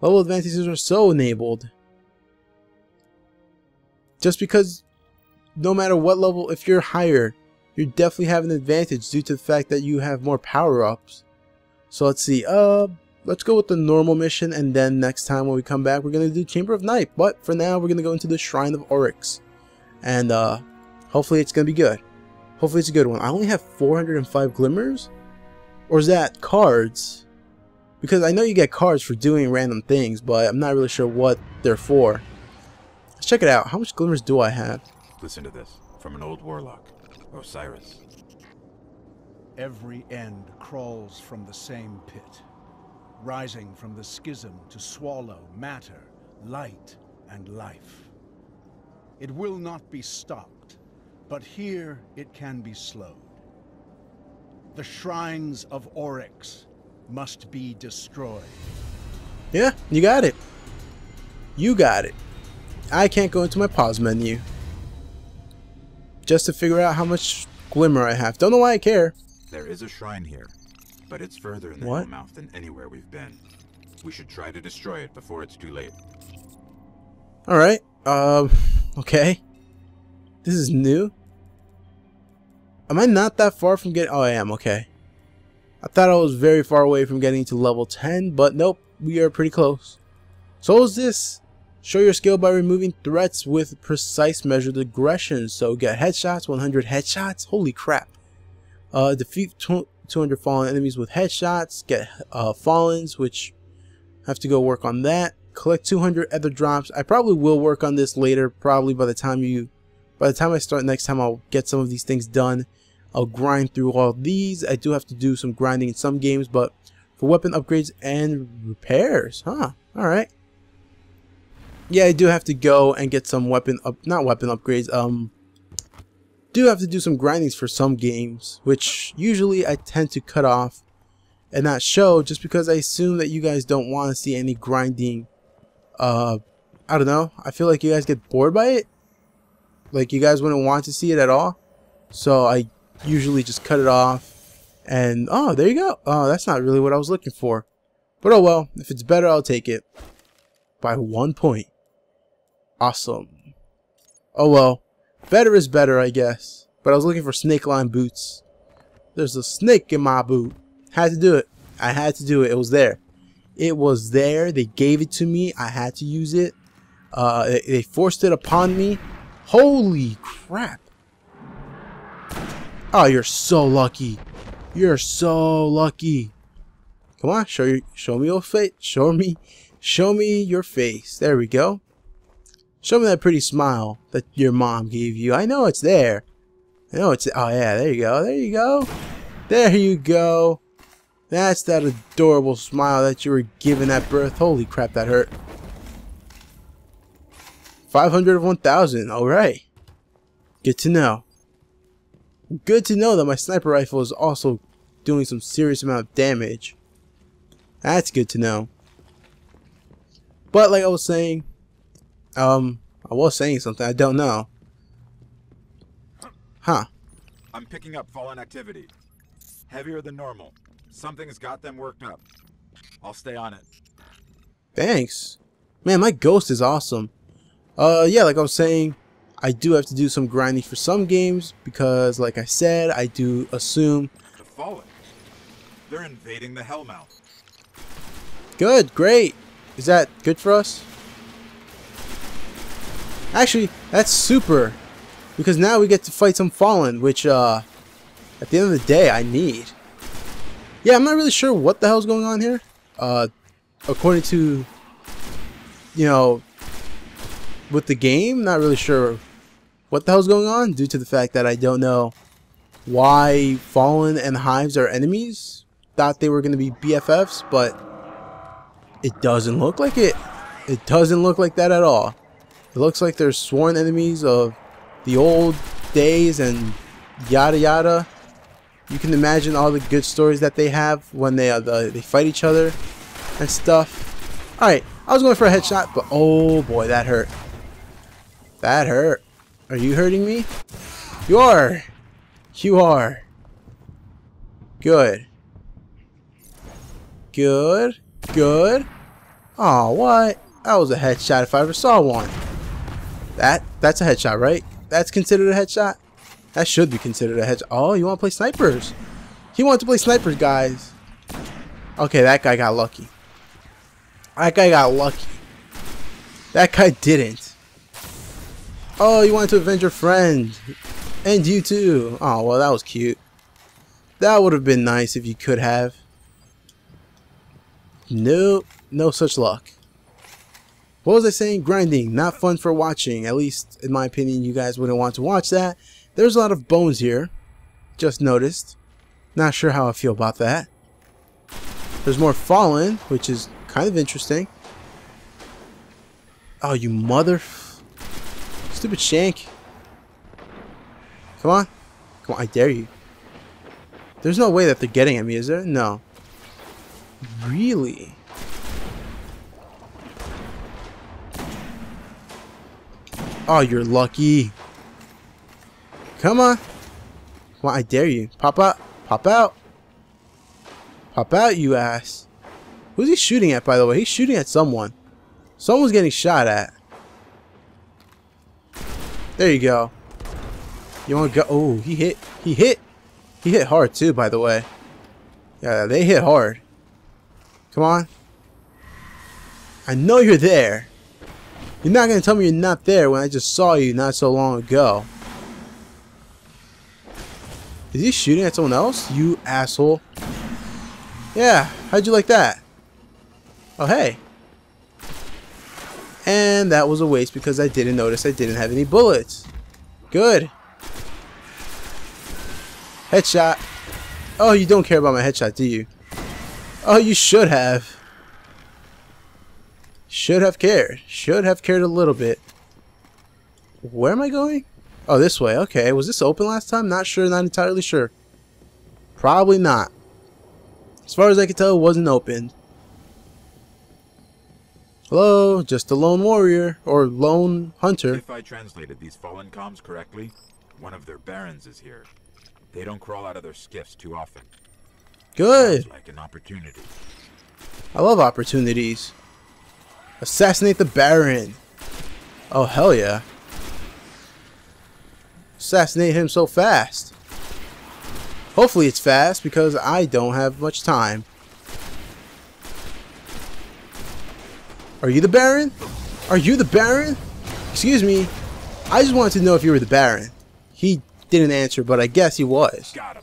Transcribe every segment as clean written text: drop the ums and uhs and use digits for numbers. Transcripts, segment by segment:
Level advantages are so enabled. Just because no matter what level, if you're higher, you definitely have an advantage due to the fact that you have more power-ups. So let's see, let's go with the normal mission, and then next time when we come back we're going to do Chamber of Night. But for now we're going to go into the Shrine of Oryx. And hopefully it's going to be good. Hopefully it's a good one. I only have 405 glimmers? Or is that cards? Because I know you get cards for doing random things, but I'm not really sure what they're for. Let's check it out. How much glimmers do I have? Listen to this, from an old warlock, Osiris. Every end crawls from the same pit, rising from the schism to swallow matter, light, and life. It will not be stopped, but here it can be slowed. The shrines of Oryx must be destroyed. Yeah, you got it. You got it. I can't go into my pause menu just to figure out how much glimmer I have. Don't know why I care. There is a shrine here, but it's further in the Hellmouth than anywhere we've been. We should try to destroy it before it's too late. Alright. Okay. This is new. Am I not that far from getting... Oh, I am. Okay. I thought I was very far away from getting to level 10, but nope, we are pretty close. So is this. Show your skill by removing threats with precise measured aggression. So get headshots, 100 headshots. Holy crap. Defeat 200 fallen enemies with headshots. Get fallens, which have to go work on that. Collect 200 ether drops. I probably will work on this later, probably by the time I start next time, I'll get some of these things done. I'll grind through all these. I do have to do some grinding in some games, but for weapon upgrades and repairs, huh? Alright. Yeah, I do have to go and get some do have to do some grindings for some games, which usually I tend to cut off and not show just because I assume that you guys don't want to see any grinding. I don't know. I feel like you guys get bored by it. Like, you guys wouldn't want to see it at all. So I usually just cut it off. And, oh, there you go. Oh, that's not really what I was looking for. But oh well, if it's better, I'll take it. By 1 point. Awesome. Oh well. Better is better, I guess. But I was looking for snake-lined boots. There's a snake in my boot. Had to do it. I had to do it. It was there. It was there. They gave it to me. I had to use it. They forced it upon me. Holy crap. Oh, you're so lucky. You're so lucky. Come on, show me your face. There we go. Show me that pretty smile that your mom gave you. I know it's there. I know it's... Oh yeah, there you go. There you go. There you go. That's that adorable smile that you were given at birth. Holy crap, that hurt. 500 of 1,000. Alright. Good to know. Good to know that my sniper rifle is also doing some serious amount of damage. That's good to know. But like I was saying... I was saying something. I don't know. Huh. I'm picking up fallen activity. Heavier than normal. Something's got them worked up. I'll stay on it. Thanks. Man, my ghost is awesome. Yeah, like I was saying, I do have to do some grinding for some games because, like I said, I do assume... The Fallen. They're invading the Hellmouth. Good, great. Is that good for us? Actually, that's super. Because now we get to fight some Fallen, which, at the end of the day, I need. Yeah, I'm not really sure what the hell's going on here. According to, you know... with the game, not really sure what the hell's going on due to the fact that I don't know why Fallen and Hives are enemies. Thought they were going to be BFFs, but it doesn't look like it. It doesn't look like that at all. It looks like they're sworn enemies of the old days and yada yada. You can imagine all the good stories that they have when they fight each other and stuff. Alright, I was going for a headshot, but oh boy, that hurt. That hurt. Are you hurting me? You are. You are. Good. Good. Good. Oh, what? That was a headshot if I ever saw one. That's a headshot, right? That's considered a headshot? That should be considered a headshot. Oh, you want to play snipers? He wants to play snipers, guys. Okay, that guy got lucky. That guy got lucky. That guy didn't. Oh, you wanted to avenge your friend. And you too. Oh, well, that was cute. That would have been nice if you could have. Nope. No such luck. What was I saying? Grinding. Not fun for watching. At least, in my opinion, you guys wouldn't want to watch that. There's a lot of bones here. Just noticed. Not sure how I feel about that. There's more Fallen, which is kind of interesting. Oh, you mother... Stupid shank. Come on. Come on, I dare you. There's no way that they're getting at me, is there? No. Really? Oh, you're lucky. Come on. Come on, I dare you. Pop out. Pop out. Pop out, you ass. Who's he shooting at, by the way? He's shooting at someone. Someone's getting shot at. There you go. You want to go? Oh, he hit. He hit. He hit hard too, by the way. Yeah, they hit hard. Come on. I know you're there. You're not going to tell me you're not there when I just saw you not so long ago. Is he shooting at someone else? You asshole. Yeah, how'd you like that? Oh, hey. And that was a waste because I didn't notice I didn't have any bullets. Good. Headshot. Oh, you don't care about my headshot, do you? Oh, you should have. Should have cared. Should have cared a little bit. Where am I going? Oh, this way. Okay. Was this open last time? Not sure. Not entirely sure. Probably not. As far as I could tell, it wasn't open. Hello? Just a lone warrior. Or lone hunter. If I translated these fallen comms correctly, one of their barons is here. They don't crawl out of their skiffs too often. Good. Sounds like an opportunity. I love opportunities. Assassinate the Baron. Oh, hell yeah. Assassinate him so fast. Hopefully it's fast because I don't have much time. Are you the Baron? Are you the Baron? Excuse me. I just wanted to know if you were the Baron. He didn't answer, but I guess he was. Got him.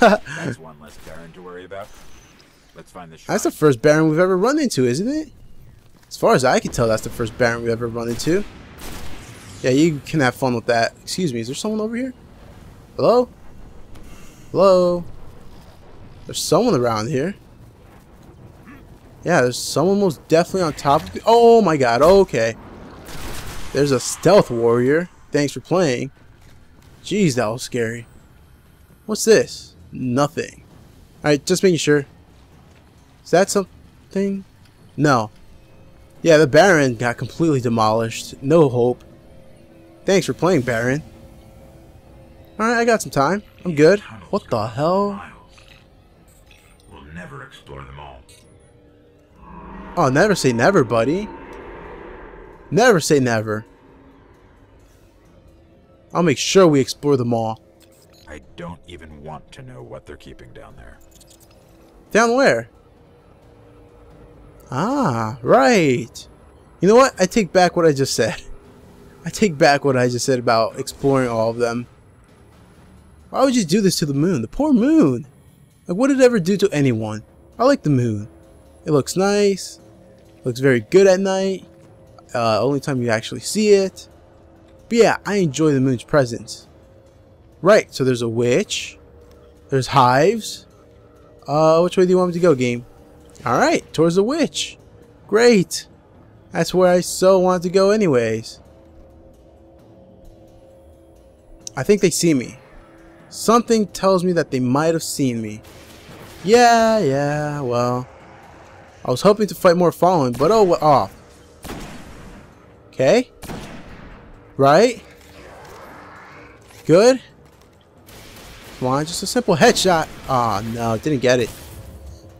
That's one less Baron to worry about. Let's find the shrine. That's the first Baron we've ever run into, isn't it? As far as I can tell, that's the first Baron we've ever run into. Yeah, you can have fun with that. Excuse me, is there someone over here? Hello? Hello? There's someone around here. Yeah, there's someone most definitely on top of... Oh my god, okay. There's a stealth warrior. Thanks for playing. Jeez, that was scary. What's this? Nothing. Alright, just making sure. Is that something? No. Yeah, the Baron got completely demolished. No hope. Thanks for playing, Baron. Alright, I got some time. I'm good. What the hell? We'll never explore them all. Oh, never say never, buddy. Never say never. I'll make sure we explore them all. I don't even want to know what they're keeping down there. Down where? Ah, right. You know what? I take back what I just said. I take back what I just said about exploring all of them. Why would you do this to the moon? The poor moon. Like, what did it ever do to anyone? I like the moon. It looks nice. Looks very good at night. Only time you actually see it. But yeah, I enjoy the moon's presence. Right, so there's a witch. There's hives. Which way do you want me to go, game? Alright, towards the witch. Great. That's where I so want to go anyways. I think they see me. Something tells me that they might have seen me. Yeah, well. I was hoping to fight more Fallen, but oh, what off. Okay. Right? Good? Come on, just a simple headshot. Aw, no, didn't get it.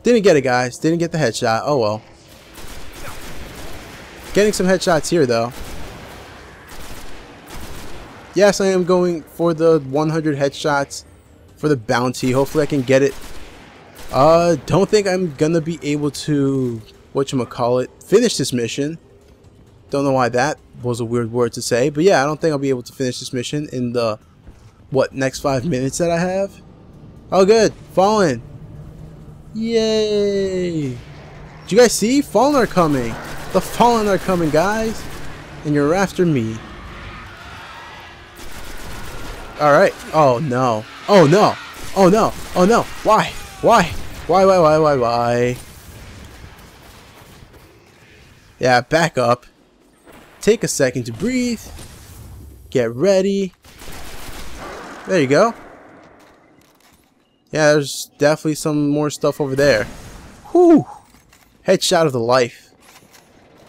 Didn't get it, guys. Didn't get the headshot. Oh, well. Getting some headshots here, though. Yes, I am going for the 100 headshots for the bounty. Hopefully I can get it. Don't think I'm gonna be able to whatchamacallit finish this mission. Don't know why that was a weird word to say, but yeah, I don't think I'll be able to finish this mission in the next 5 minutes that I have. Oh good, Fallen. Yay. Did you guys see? Fallen are coming. The Fallen are coming, guys, and you're after me. Alright. Oh no. Oh no. Oh no. Oh no. Why? Why? Why? Yeah, back up. Take a second to breathe. Get ready. There you go. Yeah, there's definitely some more stuff over there. Whew. Headshot of the life.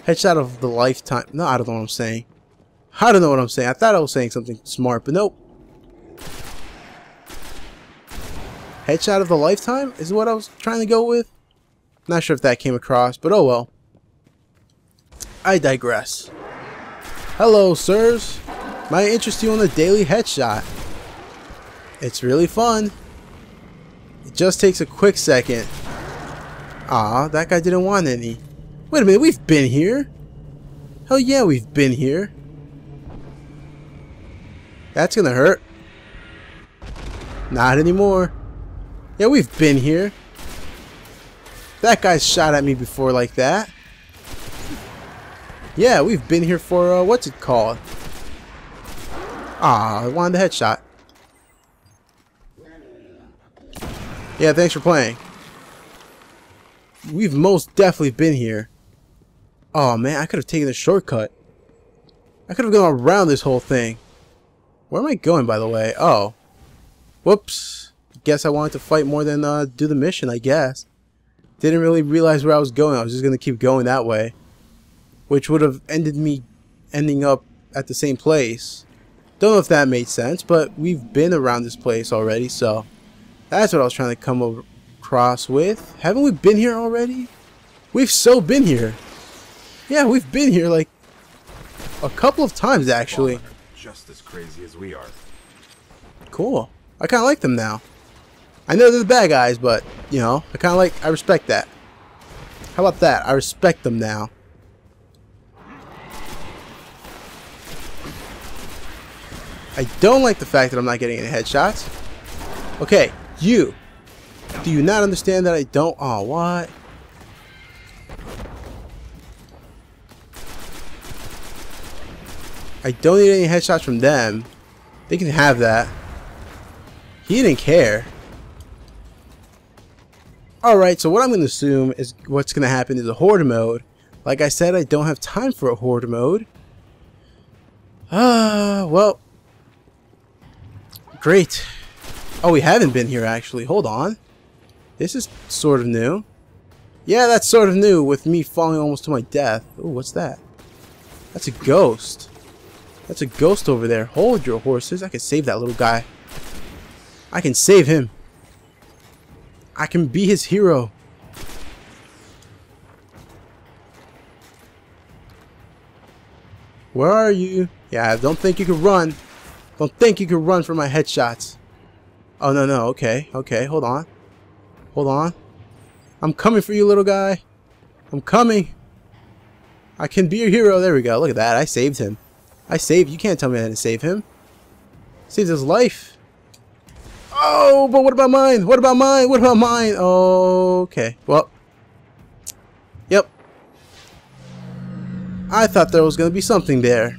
Headshot of the lifetime. No, I don't know what I'm saying. I don't know what I'm saying. I thought I was saying something smart, but nope. Headshot of the lifetime is what I was trying to go with. Not sure if that came across, but oh well. I digress. Hello, sirs. Might interest you on a daily headshot. It's really fun. It just takes a quick second. Ah, that guy didn't want any. Wait a minute, we've been here. Hell yeah, we've been here. That's gonna hurt. Not anymore. Yeah, we've been here. That guy shot at me before like that. Yeah, we've been here for, what's it called? Ah, I wanted the headshot. Yeah, thanks for playing. We've most definitely been here. Oh man, I could have taken a shortcut. I could have gone around this whole thing. Where am I going, by the way? Oh. Whoops. Guess I wanted to fight more than do the mission, I guess. Didn't really realize where I was going. I was just going to keep going that way, which would have ended me ending up at the same place. Don't know if that made sense, but we've been around this place already, so that's what I was trying to come across with. Haven't we been here already? We've so been here. Yeah, we've been here like a couple of times, actually. Just as crazy as we are. Cool. I kind of like them now. I know they're the bad guys, but, you know, I kind of like, I respect that. How about that? I respect them now. I don't like the fact that I'm not getting any headshots. Okay, you. Do you not understand that I don't? Oh, what? I don't need any headshots from them. They can have that. He didn't care. Alright, so what I'm going to assume is what's going to happen is a horde mode. Like I said, I don't have time for a horde mode. Well. Great. Oh, we haven't been here actually. Hold on. This is sort of new. Yeah, that's sort of new with me falling almost to my death. Ooh, what's that? That's a ghost. That's a ghost over there. Hold your horses. I can save that little guy. I can save him. I can be his hero. Where are you? Yeah, I don't think you can run. Don't think you can run from my headshots. Oh, no, no. Okay. Okay. Hold on. Hold on. I'm coming for you, little guy. I'm coming. I can be your hero. There we go. Look at that. I saved him. I saved. You can't tell me I didn't save him. Saved his life. Oh, but what about mine? What about mine? What about mine? Okay. Well. Yep. I thought there was going to be something there.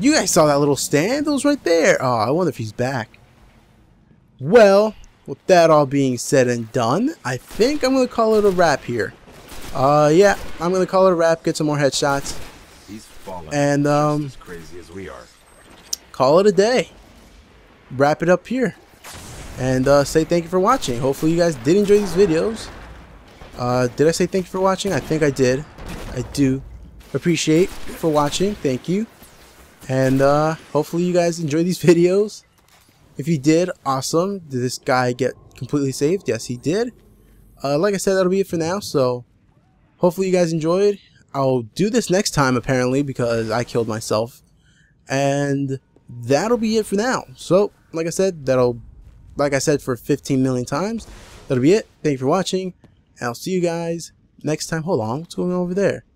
You guys saw that little stand? It was right there. Oh, I wonder if he's back. Well, with that all being said and done, I think I'm going to call it a wrap here. Yeah, I'm going to call it a wrap. Get some more headshots. He's falling. And, just as crazy as we are. Call it a day. Wrap it up here and say thank you for watching. Hopefully you guys did enjoy these videos. Did I say thank you for watching? I think I did. I do appreciate for watching. Thank you. And hopefully you guys enjoy these videos. If you did, awesome. Did this guy get completely saved? Yes, he did. Like I said, that'll be it for now. So hopefully you guys enjoyed. I'll do this next time, apparently, because I killed myself. And that'll be it for now. So, like I said, for 15 million times, that'll be it. Thank you for watching, and I'll see you guys next time. Hold on, what's going on over there?